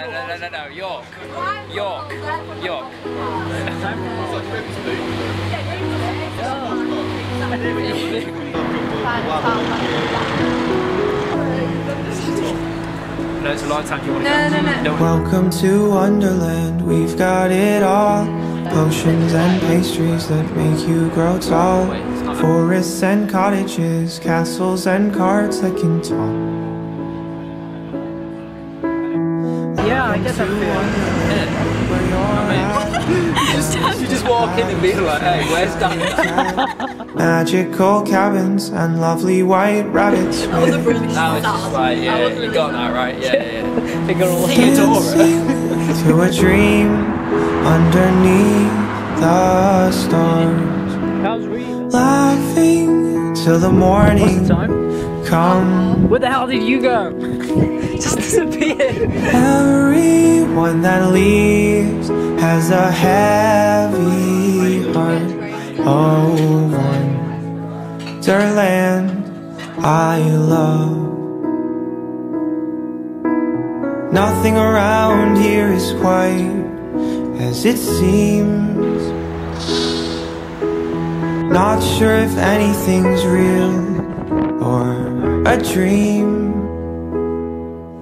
No, York. No, it's a long time. You want to go? No. Welcome to Wonderland, we've got it all. Potions and pastries that make you grow tall. Forests and cottages, castles and cards that can talk. I guess I feel you just walk in and be like, hey, where's Dan? Magical cabins and lovely white rabbits. That was a brilliant start. That was just like, yeah, you got that right, yeah. Figure all the door. To a dream underneath the stars. Laughing till the morning. What's the time? Come. Where the hell did you go? Just disappeared. Everyone that leaves has a heavy heart. Oh, Wonderland, I love. Nothing around here is quite as it seems. Not sure if anything's real or a dream.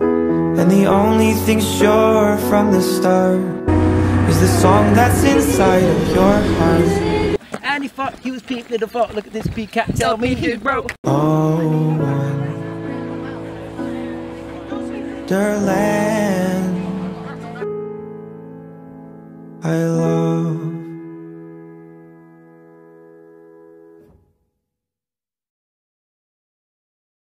And the only thing sure from the start is the song that's inside of your heart. And he thought he was Pete Little Fox. Look at this Pete cat, tell me who's broke. Oh, Wonderland.